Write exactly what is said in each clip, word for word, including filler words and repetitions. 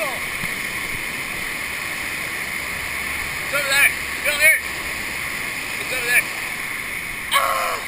It's over there! Get over here! It's over there! Ah!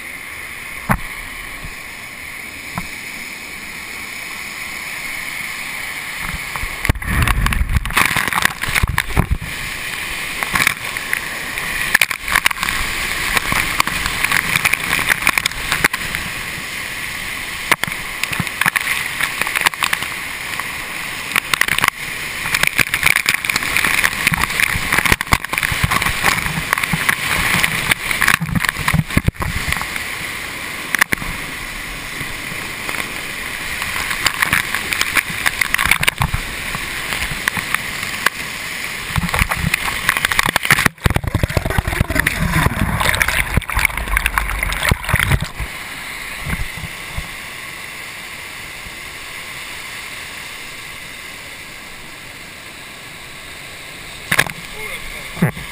Hmm.